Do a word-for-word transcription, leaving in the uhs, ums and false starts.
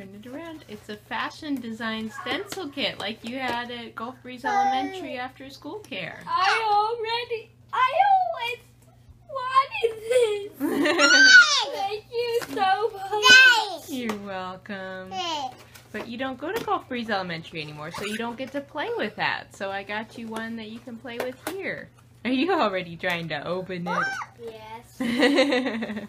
turn it around. It's a fashion design stencil kit like you had at Gulf Breeze Elementary after school care. I already, I always wanted this. Thank you so much. You're welcome. But you don't go to Gulf Breeze Elementary anymore, so you don't get to play with that. So I got you one that you can play with here. Are you already trying to open it? Yes.